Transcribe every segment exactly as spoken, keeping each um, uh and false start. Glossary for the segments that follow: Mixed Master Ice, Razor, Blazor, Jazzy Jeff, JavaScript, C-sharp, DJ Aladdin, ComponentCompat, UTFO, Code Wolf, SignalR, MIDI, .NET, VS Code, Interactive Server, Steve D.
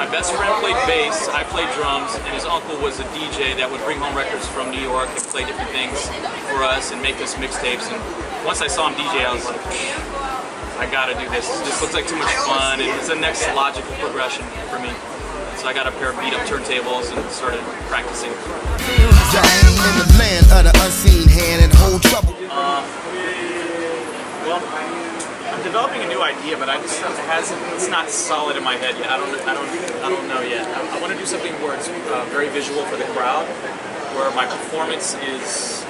My best friend played bass, I played drums, and his uncle was a D J that would bring home records from New York and play different things for us and make us mixtapes. And once I saw him D J, I was like, I gotta do this. It just looks like too much fun, and it's the next logical progression for me. So I got a pair of beat-up turntables and started practicing. Um, well, I'm developing a new idea, but I just it hasn't. It's not solid in my head yet. I don't. I don't. I don't know yet. I, I want to do something where it's uh, very visual for the crowd, where my performance is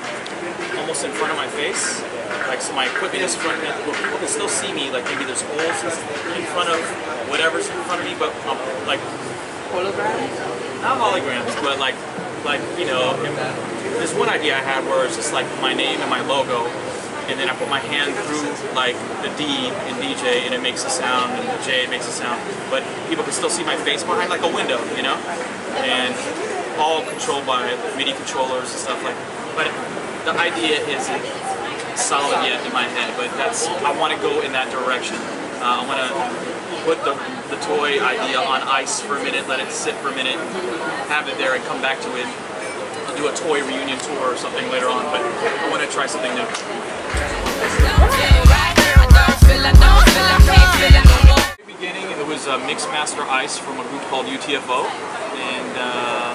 almost in front of my face. Like so, my equipment is in front of me. People can still see me. Like maybe there's holes in front of whatever's in front of me, but um, like holograms, not holograms, but like like you know. There's one idea I had where it's just like my name and my logo. And then I put my hand through like the D in D J, and it makes a sound, and the J makes a sound. But people can still see my face behind like a window, you know. And all controlled by MIDI controllers and stuff like. But the idea isn't solid yet in my head. But that's I want to go in that direction. Uh, I want to put the the toy idea on ice for a minute, let it sit for a minute, have it there, and come back to it. I'll do a toy reunion tour or something later on. But I want to try something new. In the beginning, it was uh, Mixed Master Ice from a group called U T F O, and uh,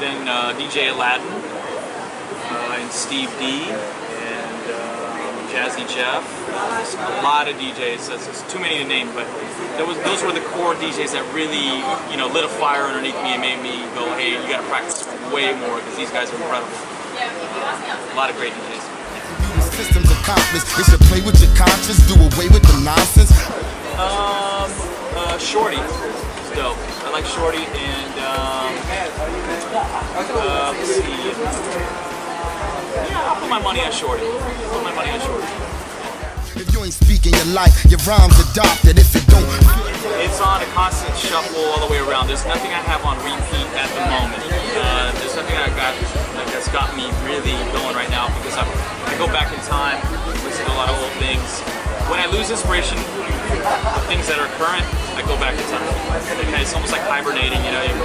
then uh, D J Aladdin, uh, and Steve D, and uh, Jazzy Jeff. There's a lot of D Js. There's too many to name, but there was, those were the core D Js that really, you know, lit a fire underneath me and made me go, "Hey, you got to practice way more because these guys are incredible." Uh, a lot of great D Js. Systems accomplished. They should play with your conscience, do away with the nonsense. Um, uh, Shorty, it's dope. I like Shorty, and um, uh, let's see. Yeah, I'll put my money on Shorty. I'll put my money on Shorty. If you ain't speaking your life, your rhymes adopted. If it don't, it's on a constant shuffle all the way around. There's nothing I have on repeat at the moment. Uh, there's nothing I got like, that's got me really going right now because I'm. Go back in time, listen to a lot of old things. When I lose inspiration, things that are current, I go back in time. It's almost like hibernating, you know.